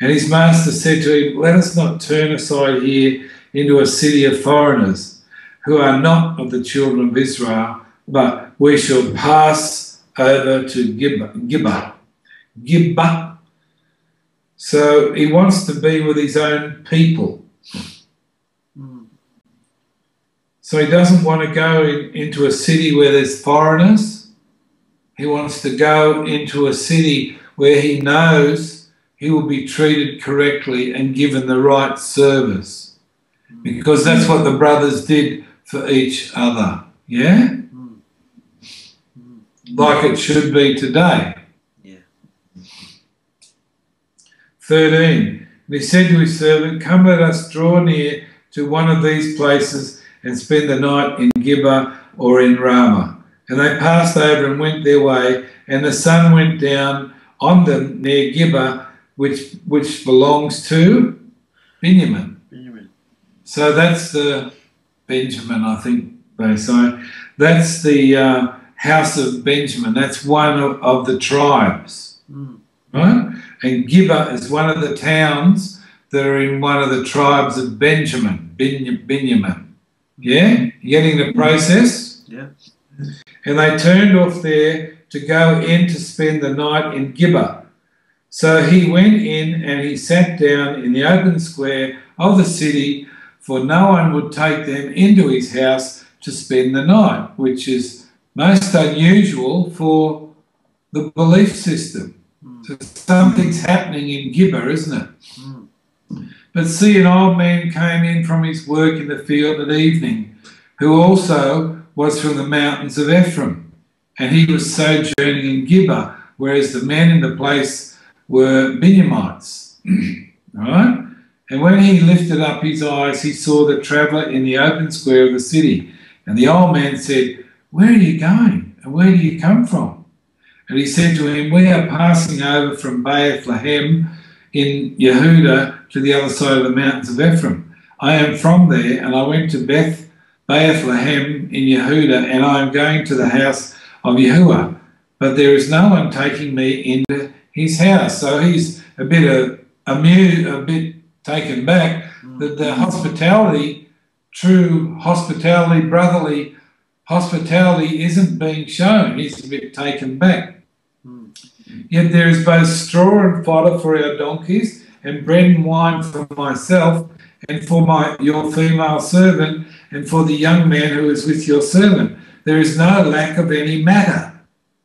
And his master said to him, "Let us not turn aside here into a city of foreigners who are not of the children of Israel, but we shall pass over to Gibeah." Gibeah. So he wants to be with his own people. So he doesn't want to go in, into a city where there's foreigners. He wants to go into a city where he knows he will be treated correctly and given the right service. Because that's what the brothers did for each other. Yeah? Like it should be today. Yeah. thirteen. And he said to his servant, "Come, let us draw near to one of these places and spend the night in Gibeah or in Rama." And they passed over and went their way, and the sun went down on them near Gibeah, which, which belongs to Binyamin. Binyamin. So that's the, Benjamin, I think they say, that's the uh, house of Benjamin. That's one of, of the tribes, mm. right? And Gibeah is one of the towns that are in one of the tribes of Benjamin, Beny Benjamin. Yeah? You getting the process? Yeah. And they turned off there to go in to spend the night in Gibeah. So he went in and he sat down in the open square of the city, for no one would take them into his house to spend the night, which is most unusual for the belief system. Mm. So something's happening in Gibeah, isn't it? Mm. But see, an old man came in from his work in the field at evening, who also was from the mountains of Ephraim, and he was sojourning in Gibeah, whereas the men in the place were Binyamites. Right? And when he lifted up his eyes, he saw the traveller in the open square of the city. And the old man said, "Where are you going, and where do you come from?" And he said to him, "We are passing over from Bethlehem in Yehuda to the other side of the mountains of Ephraim. I am from there, and I went to Beth Bethlehem in Yehuda, and I am going to the house of Yahuwah, but there is no one taking me into his house." So he's a bit of, amused, a bit taken back that the hospitality, true hospitality, brotherly hospitality, isn't being shown. He's a bit taken back. "Yet there is both straw and fodder for our donkeys, and bread and wine for myself and for my your female servant, and for the young man who is with your servant. There is no lack of any matter."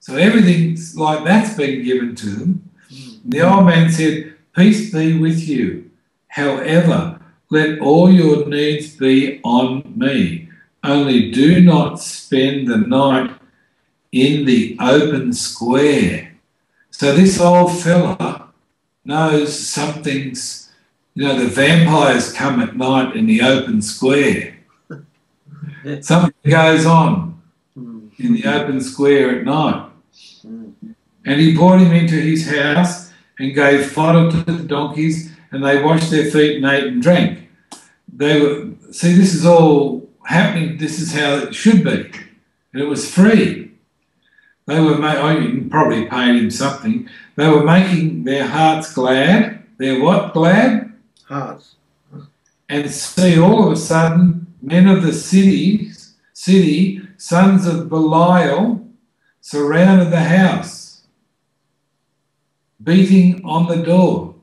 So everything like that's been given to them. Mm. The old man said, "Peace be with you. However, let all your needs be on me. Only do not spend the night in the open square." So this old fella knows something's, you know, the vampires come at night in the open square. Something goes on in the open square at night. And he brought him into his house and gave fodder to the donkeys, and they washed their feet and ate and drank. They were, see, this is all happening. This is how it should be. And it was free. They were, oh, you probably paid him something. They were making their hearts glad. Their what glad? Hearts. And see, all of a sudden, men of the city, city, sons of Belial, surrounded the house, beating on the door.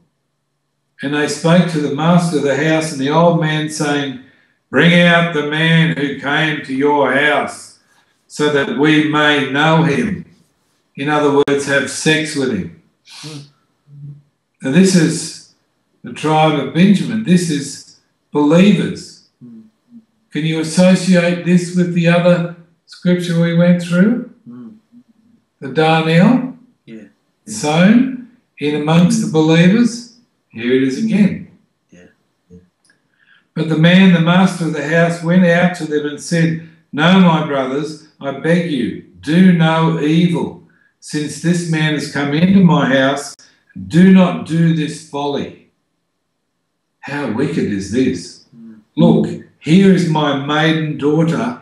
And they spoke to the master of the house and the old man, saying, "Bring out the man who came to your house, so that we may know him." In other words, have sex with him. Now this is the tribe of Benjamin. This is believers. Can you associate this with the other scripture we went through? Mm. The Darnel, yeah. sown in amongst mm. the believers. Here it is again. Yeah. Yeah. But the man, the master of the house, went out to them and said, "No, my brothers, I beg you, do no evil. Since this man has come into my house, do not do this folly." How wicked is this? Mm. Look, here is my maiden daughter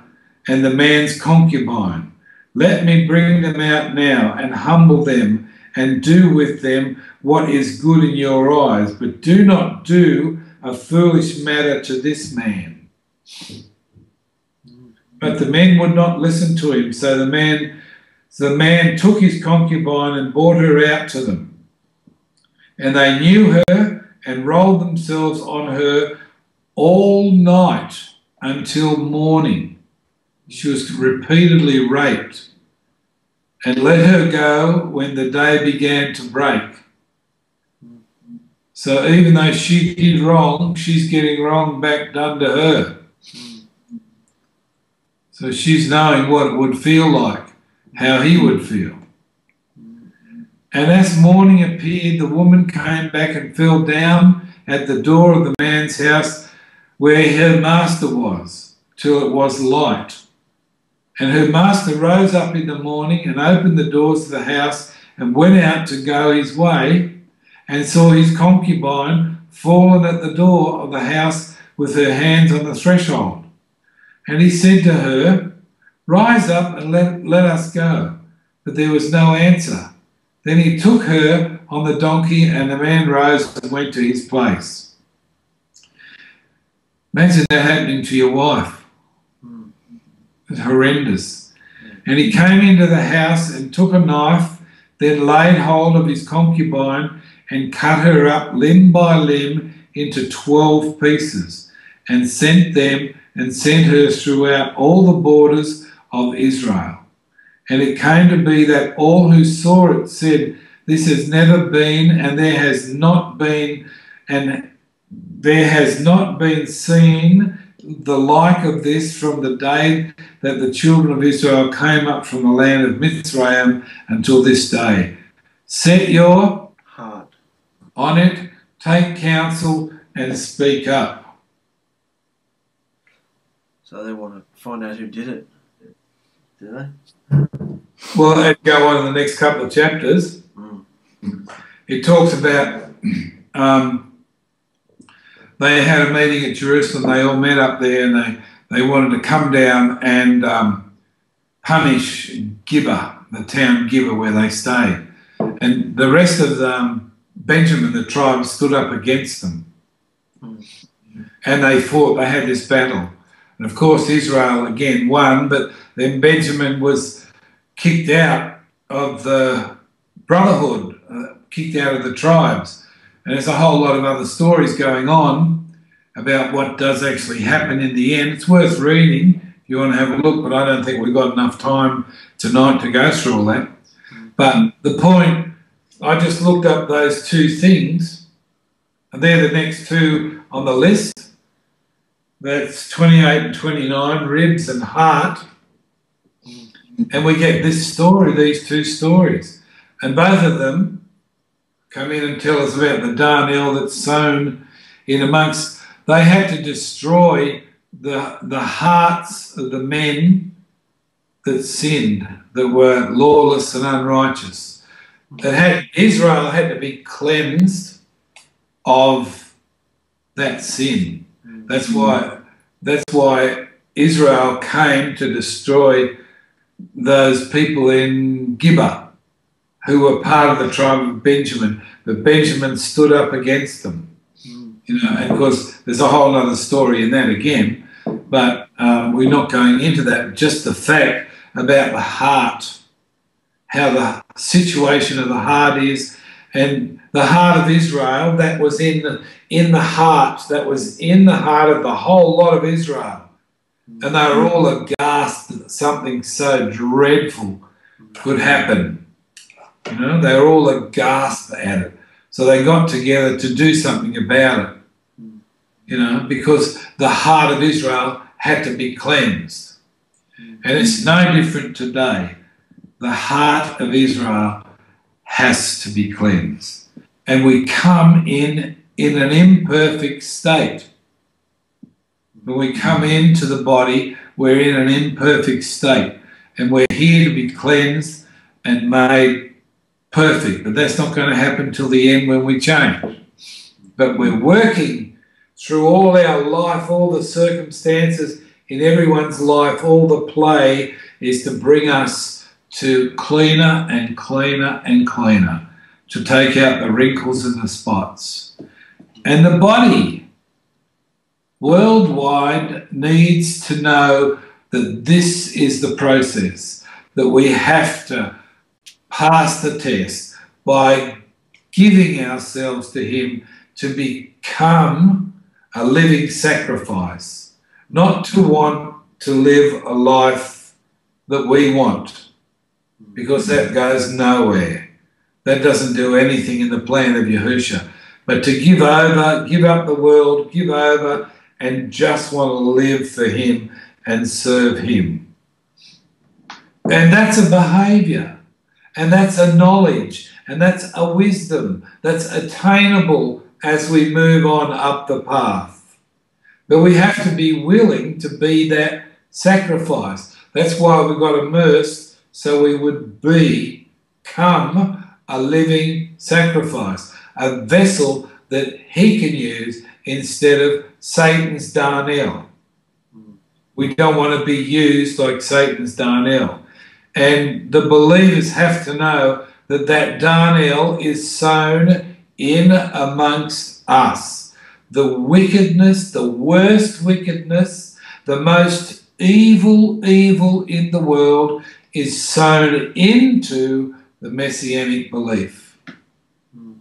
and the man's concubine. Let me bring them out now and humble them and do with them what is good in your eyes, but do not do a foolish matter to this man. But the men would not listen to him, so the man, so the man took his concubine and brought her out to them. And they knew her and rolled themselves on her all night until morning. She was repeatedly raped, and let her go when the day began to break. So even though she did wrong, she's getting wrong back done to her. So she's knowing what it would feel like, how he would feel. And as morning appeared, the woman came back and fell down at the door of the man's house where her master was, till it was light. And her master rose up in the morning and opened the doors of the house and went out to go his way, and saw his concubine fallen at the door of the house with her hands on the threshold. And he said to her, "Rise up and let, let us go." But there was no answer. Then he took her on the donkey, and the man rose and went to his place. Imagine that happening to your wife. It's horrendous. And he came into the house and took a knife, then laid hold of his concubine and cut her up limb by limb into twelve pieces, and sent them and sent her throughout all the borders of Israel. And it came to be that all who saw it said, "This has never been, and there has not been, and there has not been seen the like of this from the day that the children of Israel came up from the land of Mitzrayim until this day. Set your heart on it, take counsel, and speak up." So they want to find out who did it, do they? Well, they go on in the next couple of chapters. Mm. It talks about um, they had a meeting at Jerusalem. They all met up there, and they, they wanted to come down and um, punish Gibeah, the town Gibeah where they stayed. And the rest of um, Benjamin, the tribe, stood up against them. Mm. And they fought. They had this battle. And of course, Israel again won, but then Benjamin was kicked out of the brotherhood, uh, kicked out of the tribes. And there's a whole lot of other stories going on about what does actually happen in the end. It's worth reading if you want to have a look, but I don't think we've got enough time tonight to go through all that. But the point, I just looked up those two things, and they're the next two on the list. That's twenty-eight and twenty-nine, ribs and heart. And we get this story, these two stories. And both of them come in and tell us about the darnel that's sown in amongst. They had to destroy the, the hearts of the men that sinned, that were lawless and unrighteous. That had, Israel had to be cleansed of that sin. That's why, that's why Israel came to destroy those people in Gibeah who were part of the tribe of Benjamin. But Benjamin stood up against them. You know, and of course, there's a whole other story in that again, but um, we're not going into that. Just the fact about the heart, how the situation of the heart is, and the heart of Israel, that was in the, in the heart, that was in the heart of the whole lot of Israel. And they were all aghast that something so dreadful could happen. You know, they were all aghast at it. So they got together to do something about it, you know, because the heart of Israel had to be cleansed. And it's no different today. The heart of Israel has to be cleansed. And we come in in an imperfect state. When we come into the body, we're in an imperfect state. And we're here to be cleansed and made perfect. But that's not going to happen till the end when we change. But we're working through all our life, all the circumstances in everyone's life, all the play is to bring us to cleaner and cleaner and cleaner, to take out the wrinkles and the spots. And the body worldwide needs to know that this is the process, that we have to pass the test by giving ourselves to Him to become a living sacrifice, not to want to live a life that we want, because that goes nowhere. That doesn't do anything in the plan of Yahusha. But to give over, give up the world, give over, and just want to live for Him and serve Him. And that's a behaviour, and that's a knowledge, and that's a wisdom that's attainable as we move on up the path. But we have to be willing to be that sacrifice. That's why we got immersed, so we would become a living sacrifice, a vessel that He can use instead of Satan's darnel. We don't want to be used like Satan's darnel. And the believers have to know that that darnel is sown in amongst us. The wickedness, the worst wickedness, the most evil, evil in the world is sown into the Messianic belief. Mm.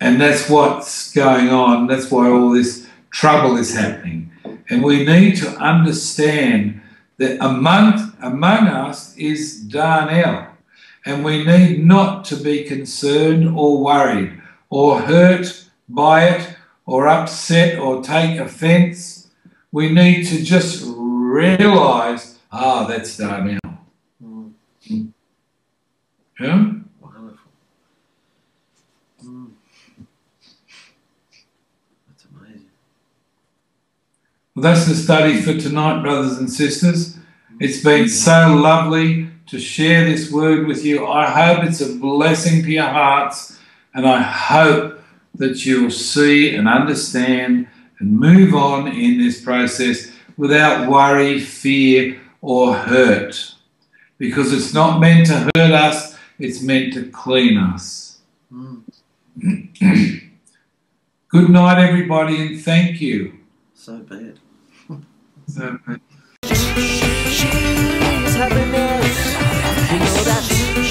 And that's what's going on. That's why all this trouble is happening. And we need to understand that among, among us is darnel. And we need not to be concerned or worried or hurt by it or upset or take offence. We need to just realise, ah, that's Darnel. Mm. Mm. Yeah? Wonderful. Mm. That's amazing. Well, that's the study for tonight, brothers and sisters. It's been so lovely to share this word with you. I hope it's a blessing to your hearts, and I hope that you'll see and understand and move on in this process without worry, fear, or hurt, because it's not meant to hurt us, it's meant to clean us. Mm. Good night, everybody, and thank you. So bad. So bad.